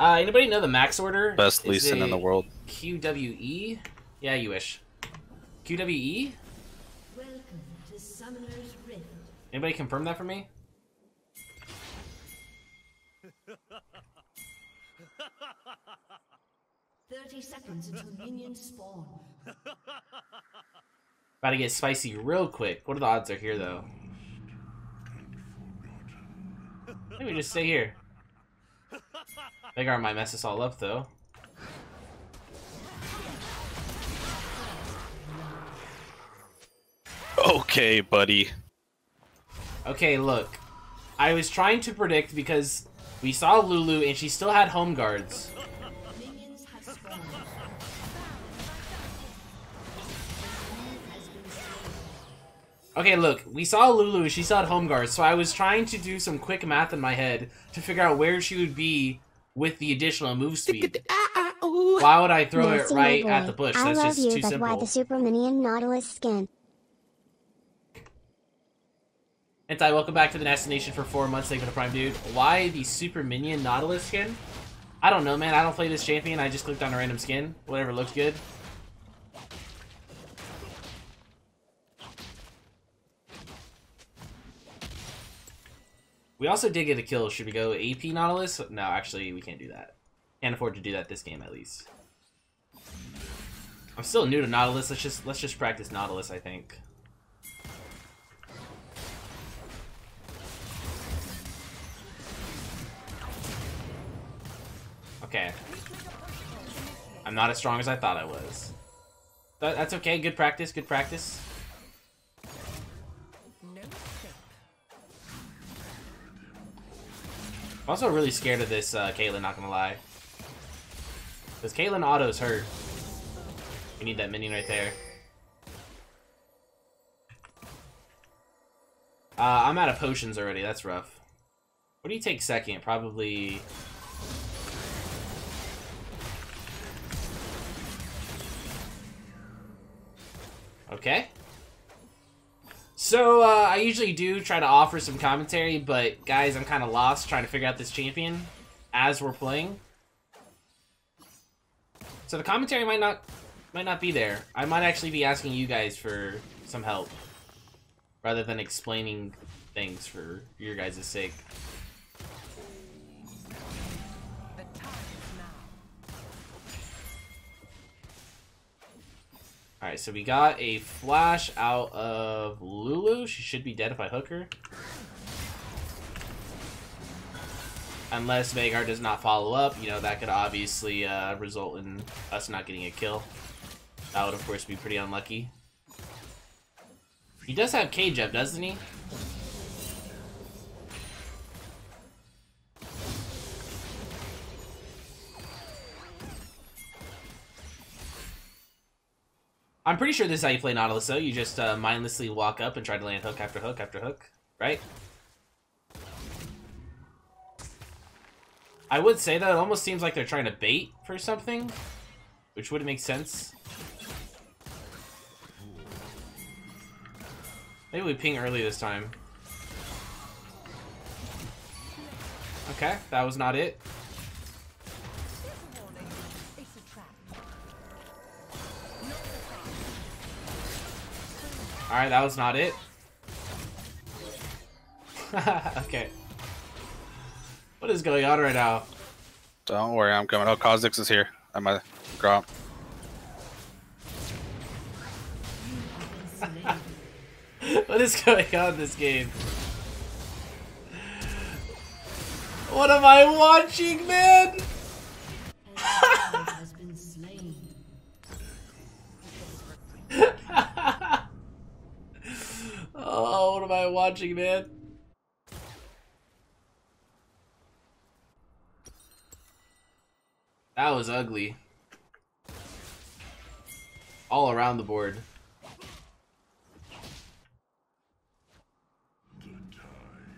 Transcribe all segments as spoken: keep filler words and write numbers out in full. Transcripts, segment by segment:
Uh, anybody know the max order? Best Leeson in the world. Q W E? Yeah, you wish. Q W E? Welcome to Summoner's Rift. Anybody confirm that for me? Thirty seconds until minions spawn. About to get spicy real quick. What are the odds are here though? Maybe just stay here. Veigar might mess us all up though. Okay, buddy. Okay, look. I was trying to predict because we saw Lulu and she still had home guards. Okay, look, we saw Lulu, she saw home guards, so I was trying to do some quick math in my head to figure out where she would be with the additional move speed. Why would I throw Nancy it right at the bush? That's just you, too simple. Why the super minion Nautilus skin. And I welcome back to the destination for four months, thank you for the prime, dude. Why the super minion Nautilus skin? I don't know, man. I don't play this champion. I just clicked on a random skin. Whatever looks good. We also did get a kill. Should we go A P Nautilus? No, actually, we can't do that. Can't afford to do that this game, at least. I'm still new to Nautilus. Let's just let's just practice Nautilus, I think. Okay. I'm not as strong as I thought I was. But that's okay. Good practice. Good practice. I'm also really scared of this uh, Caitlyn, not gonna lie. Because Caitlyn autos hurt. We need that minion right there. Uh, I'm out of potions already, that's rough. What do you take second? Probably... Okay. So, uh, I usually do try to offer some commentary, but guys, I'm kind of lost trying to figure out this champion as we're playing. So the commentary might not might not be there. I might actually be asking you guys for some help, rather than explaining things for your guys' sake. Alright, so we got a flash out of Lulu. She should be dead if I hook her. Unless Veigar does not follow up, you know, that could obviously uh, result in us not getting a kill. That would, of course, be pretty unlucky. He does have cage up, doesn't he? I'm pretty sure this is how you play Nautilus, though. You just uh, mindlessly walk up and try to land hook after hook after hook, right? I would say, though, it almost seems like they're trying to bait for something, which would make sense. Maybe we ping early this time. Okay, that was not it. Alright, that was not it. Okay. What is going on right now? Don't worry, I'm coming. Oh, Kha'Zix is here. I'm a drop. What is going on in this game? What am I watching, man? Oh, what am I watching, man? That was ugly. All around the board.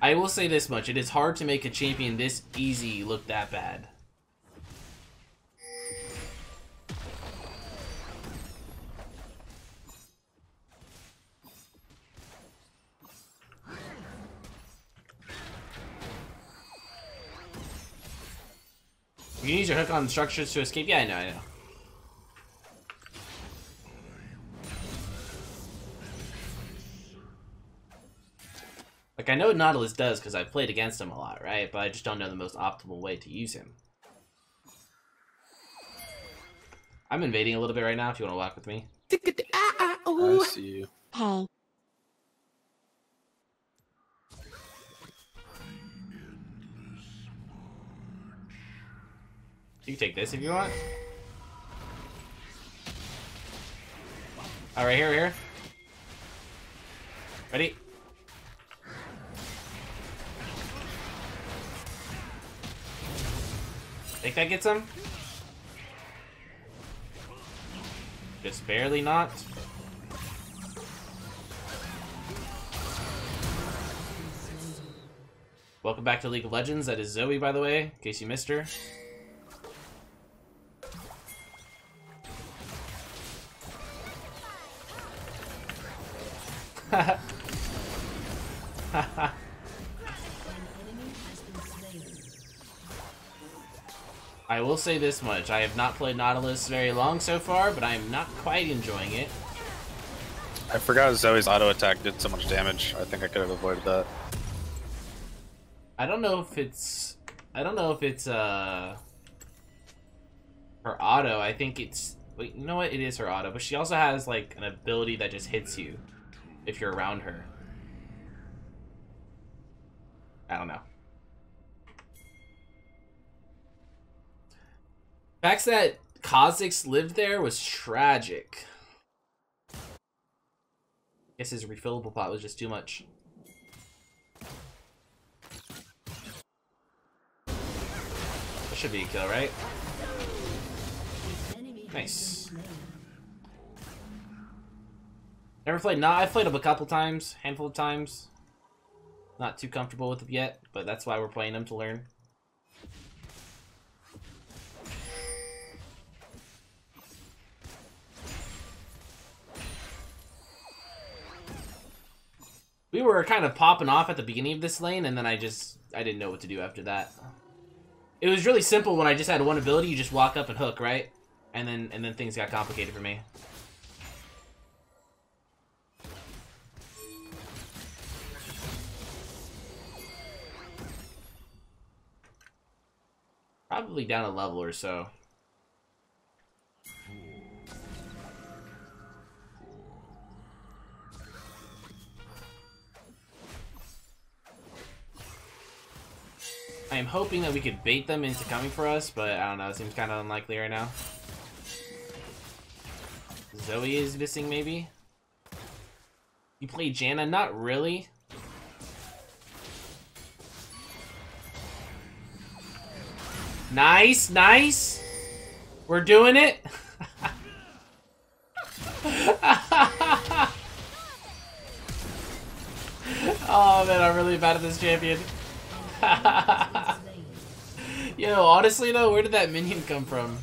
I will say this much, it is hard to make a champion this easy look that bad. You can use your hook on structures to escape. Yeah, I know, I know. Like, I know Nautilus does because I've played against him a lot, right? But I just don't know the most optimal way to use him. I'm invading a little bit right now if you want to walk with me. I see you. Oh. You can take this if you want. All right, here, here. Ready? Think that gets him? Just barely not. Welcome back to League of Legends. That is Zoe, by the way, in case you missed her. I will say this much, I have not played Nautilus very long so far, but I am not quite enjoying it. I forgot Zoe's auto attack did so much damage. I think I could have avoided that. I don't know if it's I don't know if it's uh her auto. I think it's wait, you know what, it is her auto, but she also has like an ability that just hits you if you're around her. I don't know. The fact that Kha'Zix lived there was tragic. I guess his refillable pot was just too much. That should be a kill, right? Nice. Never played Nah, I've played him a couple times, handful of times. Not too comfortable with him yet, but that's why we're playing him, to learn. We were kind of popping off at the beginning of this lane, and then I just, I didn't know what to do after that. It was really simple when I just had one ability, you just walk up and hook, right? And then, and then things got complicated for me. Probably down a level or so. I am hoping that we could bait them into coming for us, but I don't know, it seems kind of unlikely right now. Zoe is missing, maybe? You play Janna? Not really. Nice, nice! We're doing it! Oh man, I'm really bad at this champion. Yo, honestly though, where did that minion come from?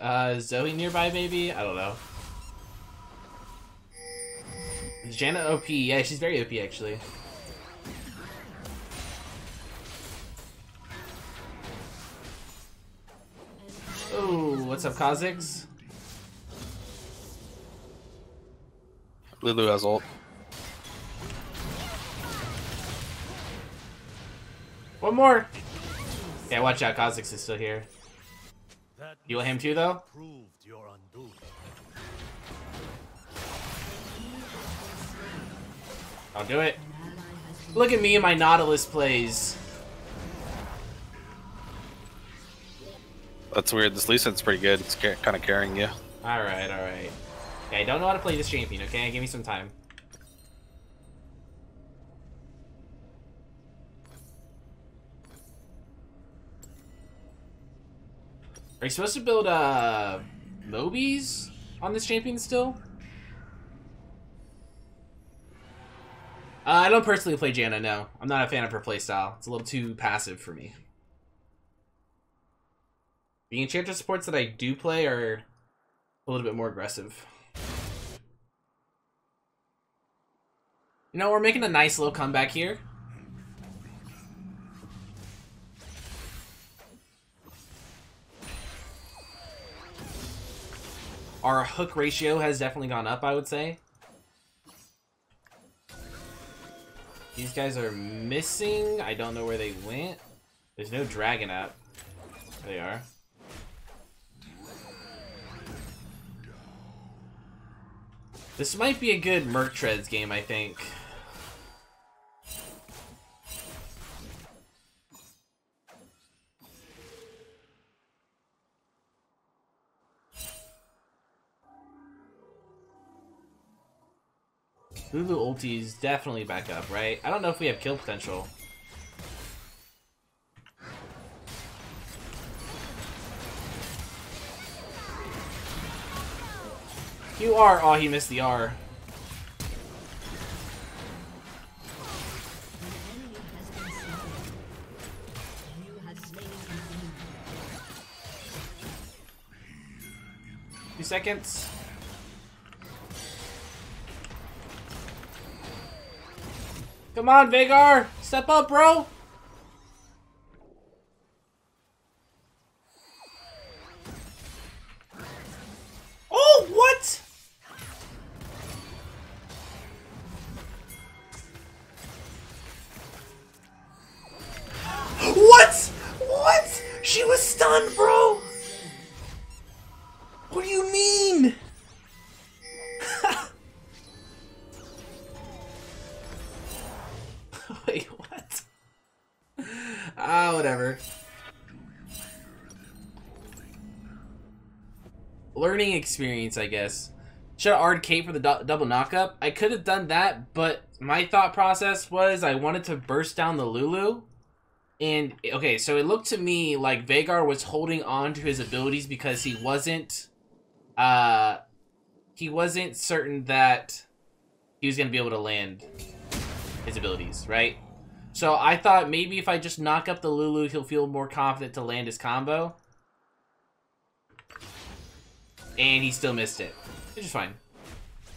Uh, Zoe nearby maybe? I don't know. Is Janna O P? Yeah, she's very O P actually. Oh, what's up, Kha'Zix? Lulu has ult. One more! Yeah, watch out, Kha'Zix is still here. You want him too, though? I'll do it. Look at me and my Nautilus plays. That's weird. This Leeson's pretty good. It's kind of carrying you. Alright, alright. Okay, I don't know how to play this champion, okay? Give me some time. Are you supposed to build, uh, Mobies on this champion still? Uh, I don't personally play Janna, no. I'm not a fan of her playstyle. It's a little too passive for me. The enchanter supports that I do play are a little bit more aggressive. You know, we're making a nice little comeback here. Our hook ratio has definitely gone up, I would say. These guys are missing. I don't know where they went. There's no dragon up. There they are. This might be a good Merc Treads game, I think. Lulu ulti's definitely back up, right? I don't know if we have kill potential. You are. Oh, he missed the R. Two seconds. Come on, Veigar! Step up, bro! Oh, what?! What?! What?! She was stunned, bro! What do you mean?! Wait, what? Ah, whatever. Learning experience, I guess. Should have R K'd for the do double knockup. I could have done that, but my thought process was I wanted to burst down the Lulu. And, okay, so it looked to me like Veigar was holding on to his abilities because he wasn't, uh, he wasn't certain that he was going to be able to land his abilities, right? So I thought maybe if I just knock up the Lulu, he'll feel more confident to land his combo. And he still missed it, which is fine.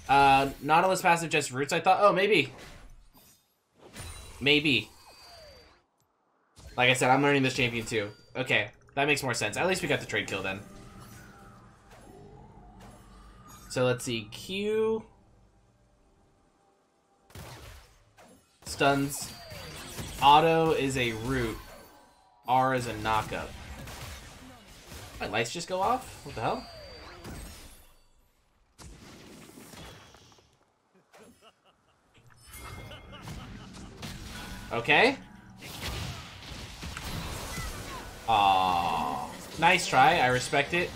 Uh, Nautilus passive just roots. I thought, oh, maybe. Maybe. Like I said, I'm learning this champion too. Okay, that makes more sense. At least we got the trade kill then. So let's see, Q... stuns. Auto is a root. R is a knockup. My lights just go off? What the hell? Okay. Aww. Nice try. I respect it.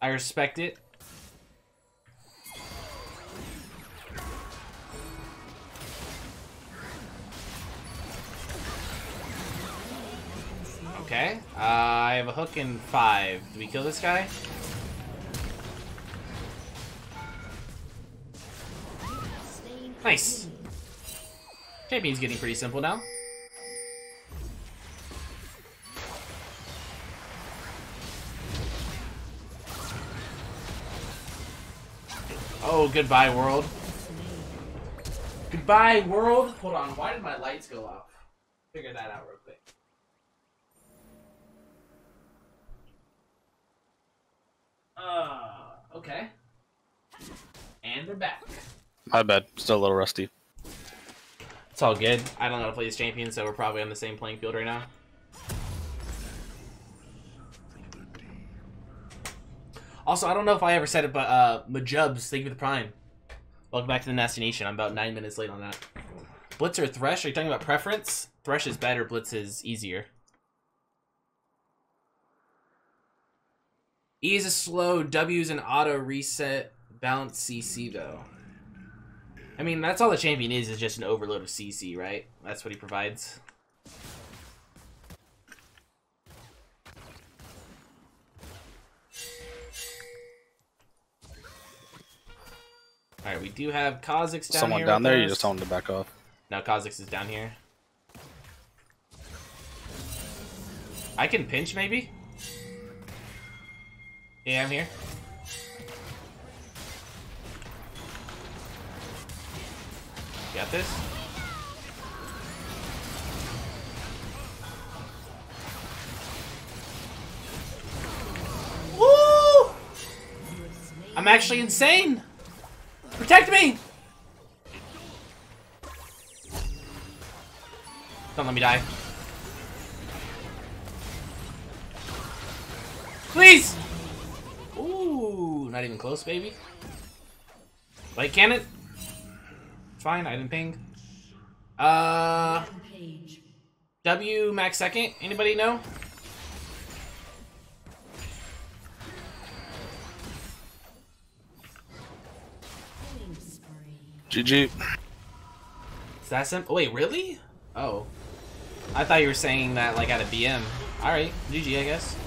I respect it. Okay, uh, I have a hook in five. Do we kill this guy? Nice. Champion's getting pretty simple now. Oh, goodbye, world. Goodbye, world. Hold on, why did my lights go off? Figure that out real quick. Uh, okay. And they're back. My bad. Still a little rusty. It's all good. I don't know how to play this champion, so we're probably on the same playing field right now. Also, I don't know if I ever said it, but uh, Majubs, thank you for the prime. Welcome back to the Nasty Nation. I'm about nine minutes late on that. Blitz or Thresh? Are you talking about preference? Thresh is better. Blitz is easier. E is a slow, W is an auto reset, bounce C C though. I mean, that's all the champion is, is just an overload of C C, right? That's what he provides. Alright, we do have Kha'Zix down here. Someone down there, you just tell him to back off. No, Kha'Zix is down here. I can pinch maybe? Yeah, I'm here. Got this. Woo! I'm actually insane. Protect me. Don't let me die. Please. Ooh, not even close, baby. Light cannon. Fine, I didn't ping. Uh, W max second. Anybody know? G G. Is that simple? Wait, really? Oh, I thought you were saying that like at a B M. All right, G G, I guess.